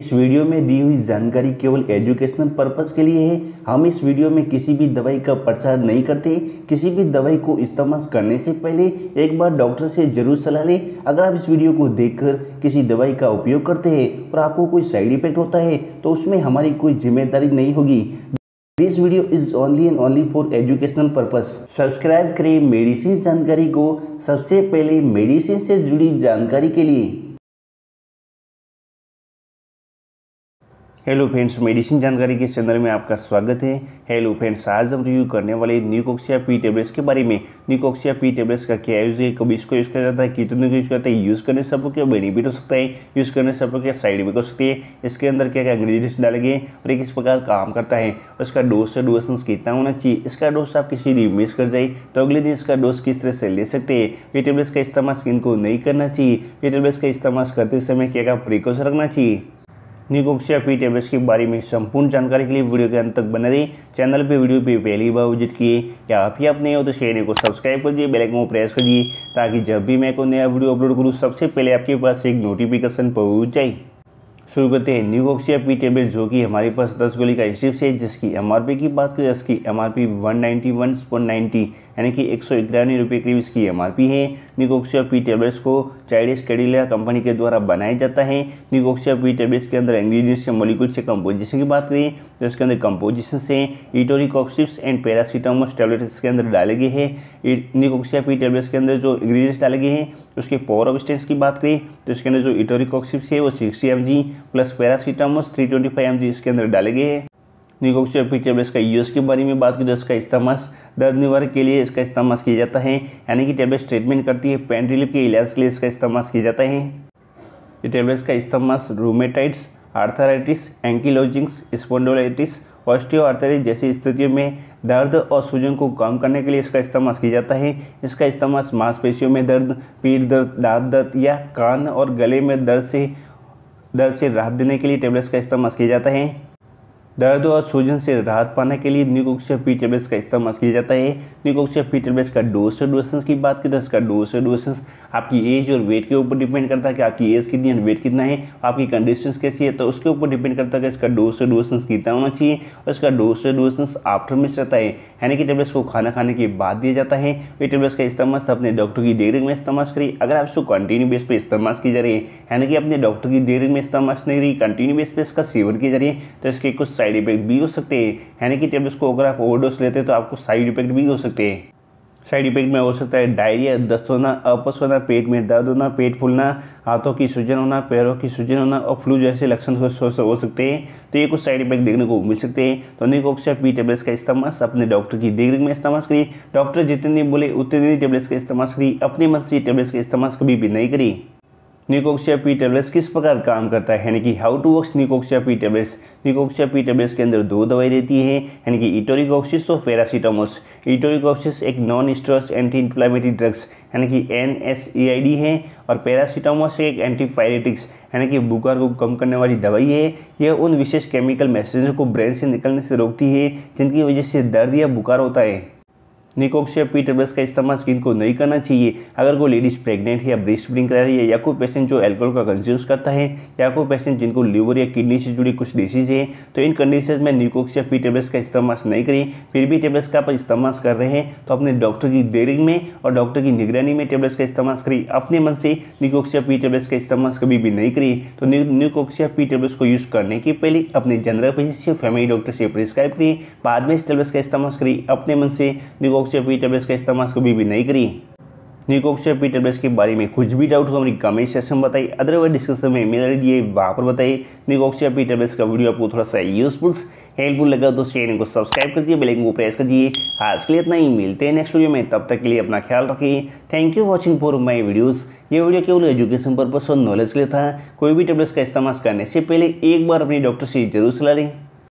इस वीडियो में दी हुई जानकारी केवल एजुकेशनल पर्पस के लिए है। हम इस वीडियो में किसी भी दवाई का प्रचार नहीं करते। किसी भी दवाई को इस्तेमाल करने से पहले एक बार डॉक्टर से जरूर सलाह लें। अगर आप इस वीडियो को देखकर किसी दवाई का उपयोग करते हैं और आपको कोई साइड इफेक्ट होता है तो उसमें हमारी कोई जिम्मेदारी नहीं होगी। This video is only and only for educational purpose. Subscribe करें मेडिसिन जानकारी को सबसे पहले मेडिसिन से जुड़ी जानकारी के लिए। हेलो फ्रेंड्स, मेडिसिन जानकारी के चैनल में आपका स्वागत है। हेलो फ्रेंड्स, आज हम रिव्यू करने वाले न्यूकोक्सिया पी टेबलेट्स के बारे में। न्यूकोक्सिया पी टेबलेट्स का क्या यूज़ है, कब इसको यूज़ किया जाता है, कितने को यूज़ करते हैं, यूज़ करने से आपको क्या बेनिफिट हो सकता है, यूज़ करने से आपको क्या साइड इफेक्ट हो सकती है, इसके अंदर क्या क्या इंग्रीडियंट्स डाले गए और ये किस प्रकार काम करता है, इसका डोज और ड्यूरेशन कितना होना चाहिए, इसका डोज आप किसी दिन मिस कर जाए तो अगले दिन इसका डोज किस तरह से ले सकते हैं, ये टेबलेट्स का इस्तेमाल स्किन को नहीं करना चाहिए, ये टेबलेट्स का इस्तेमाल करते समय क्या क्या प्रिकॉशन रखना चाहिए। न्यूकोक्सिया पी टेबलेट्स के बारे में संपूर्ण जानकारी के लिए वीडियो के अंत तक बने रहिए। चैनल पे वीडियो पे पहली बार विजिट किए या आप ही आप नए हो तो चैनल को सब्सक्राइब कर दीजिए, बेल आइकन को प्रेस कर दीजिए ताकि जब भी मैं कोई नया वीडियो अपलोड करूँ सबसे पहले आपके पास एक नोटिफिकेशन पहुँच जाए। शुरू करते हैं। न्यूकोक्सिया पी टेबलेट जो कि हमारे पास 10 गोली का स्ट्रिप्स है, जिसकी MRP की बात करें इसकी MRP 191.90 यानी कि 191 रुपये करीब इसकी MRP है। न्यूकोक्सिया पी टेबलेट्स को चाइनीज कैडिला कंपनी के द्वारा बनाया जाता है। न्यूकोक्सिया पी टेबलेट्स के अंदर इंग्रीडियंट्स या मॉलिक्यूल से कंपोजिशन की बात करें तो इसके अंदर कंपोजिशन से इटोरिकॉक्सिब्स एंड पैरासीटामोल टैबलेट इसके अंदर डाले गए हैं। न्यूकोक्सिया पी टेबलेट्स के अंदर जो इंग्रीडियंट्स डाले गए हैं उसके पावर ऑफ स्टेंस की बात करें तो इसके अंदर जो इटोरिकॉक्सिब्स है वो 60 mg प्लस पैरासीटामोल 325 mg इसके अंदर डाले गए हैं। न्यूकोक्सिया पी टेबलेट्स का यूज़ के बारे में बात करें तो इसका इस्तेमाल दर्द निवारक के लिए इसका इस्तेमाल किया जाता है, यानी कि टेबलेट्स ट्रीटमेंट करती है। पेन रिलीफ के इलाज के लिए इसका इस्तेमाल किया जाता है। ये टेबलेट्स का इस्तेमाल rheumatoids, arthritis, ankylosings, spondylitis, osteoarthritis जैसी स्थितियों में दर्द और सूजन को कम करने के लिए इसका इस्तेमाल किया जाता है। इसका इस्तेमाल मांसपेशियों में दर्द, पीठ दर्द, दाँत दर्द या कान और गले में दर्द से राहत देने के लिए टेबलेट्स का इस्तेमाल किया जाता है। दर्द और सूजन से राहत पाने के लिए न्यूकोक्सिया पी टेबलेट्स का इस्तेमाल किया जाता है। न्यूकोक्सिया पी टेबलेट्स का डोज और ड्यूरेशन की बात करें तो इसका डोज और ड्यूरेशन आपकी एज और वेट के ऊपर डिपेंड करता है कि आपकी एज कितनी है, वेट कितना है, आपकी कंडीशन कैसी है, तो उसके ऊपर डिपेंड करता है कि इसका डोज और ड्यूरेशन कितना होना चाहिए। और इसका डोज और ड्यूरेशन आफ्टर मील्स रहता है, यानी कि टेबलेट्स को खाना खाने के बाद दिया जाता है। ये टेबलेट्स का इस्तेमाल अपने डॉक्टर की देखरेख में इस्तेमाल करिए। अगर आप इसको कंटिन्यू बेस पर इस्तेमाल की जा रही है, यानी कि अपने डॉक्टर की देखरेख में इस्तेमाल नहीं रही, कंटिन्यू बेस पर इसका सेवन किया जा रही है तो इसके कुछ साइड इफेक्ट भी हो सकते हैं। यानी कि टेबलेट्स को अगर आप ओवरडोज लेते हैं तो आपको साइड इफेक्ट भी हो सकते हैं। साइड इफेक्ट में हो सकता है डायरिया, दस्त होना, अपस होना, पेट में दर्द होना, पेट फूलना, हाथों की सूजन होना, पैरों की सूजन होना और फ्लू जैसे लक्षण हो सकते हैं। तो ये कुछ साइड इफेक्ट देखने को मिल सकते हैं। तो न्यूकोक्सिया पी टेबलेट्स का इस्तेमाल अपने डॉक्टर की देखरेख में इस्तेमाल करिए। डॉक्टर जितने बोले उतने दिन टेबलेट्स का इस्तेमाल करिए, अपने मन से टेबलेट्स का इस्तेमाल कभी भी नहीं करिए। न्यूकोक्सिया पी टेबलेट्स किस प्रकार काम करता है, यानी कि how to works Nucoxia P tablets. Nucoxia P tablets के अंदर दो दवाई रहती है, यानी कि इटोरिकॉक्सिब और पैरासीटामोल। इटोरिकॉक्सिब एक non steroid anti inflammatory drugs यानी कि NSAID है और पैरासीटामोल एक एंटीपायरेटिक्स यानी कि बुखार को कम करने वाली दवाई है। यह उन विशेष केमिकल मैसेंजर को ब्रेन से निकलने से रोकती है जिनकी वजह से दर्द या बुखार होता है। न्यूकोक्सिया पी टेबलेट्स का इस्तेमाल स्किन को नहीं करना चाहिए। अगर कोई लेडीज़ प्रेग्नेंट है या ब्रेस्ट फीडिंग करा रही है या कोई पेशेंट जो एल्कोहल का कंज्यूम करता है या कोई पेशेंट जिनको लीवर या किडनी से जुड़ी कुछ डिसीज है तो इन कंडीशन में न्यूकोक्सिया पी टेबलेट्स का इस्तेमाल नहीं करें। फिर भी टेबलेट्स का आप इस्तेमाल कर रहे हैं तो अपने डॉक्टर की देखरेख में और डॉक्टर की निगरानी में टेबलेट्स का इस्तेमाल करिए। अपने मन से न्यूकोक्सिया पी टेबलेट्स का इस्तेमाल कभी भी नहीं करिए। तो न्यूकोक्सिया पी टेबलेट्स को यूज़ करने के पहले अपने जनरल फिजिशियन फैमिली डॉक्टर से प्रिस्क्राइब करिए, बाद में इस टेबलेट्स का इस्तेमाल करिए। अपने मन से न्यूकोक्सिया पी टेबलेट्स का इस्तेमाल कभी भी नहीं करिए। न्यूकोक्सिया पी टेबलेट्स के बारे में कुछ भी डाउट हो हमारी कमेंट सेक्शन में बताइए, अदरवाइज डिस्कशन में मेल दिए वहाँ पर बताइए। न्यूकोक्सिया पी टेबलेट्स का वीडियो आपको थोड़ा सा यूजफुल हेल्पफुल लगा तो चैनल को सब्सक्राइब कर दिए, बेल आइकन को प्रेस कर दिए। आज के लिए इतना ही, मिलते हैं नेक्स्ट वीडियो में। तब तक के लिए अपना ख्याल रखिए। Thank you watching for my videos. ये वीडियो केवल एजुकेशन पर्पस और नॉलेज के लिए था। कोई भी टेबलेट्स का इस्तेमाल करने से पहले एक बार अपने डॉक्टर से जरूर सलाह लें।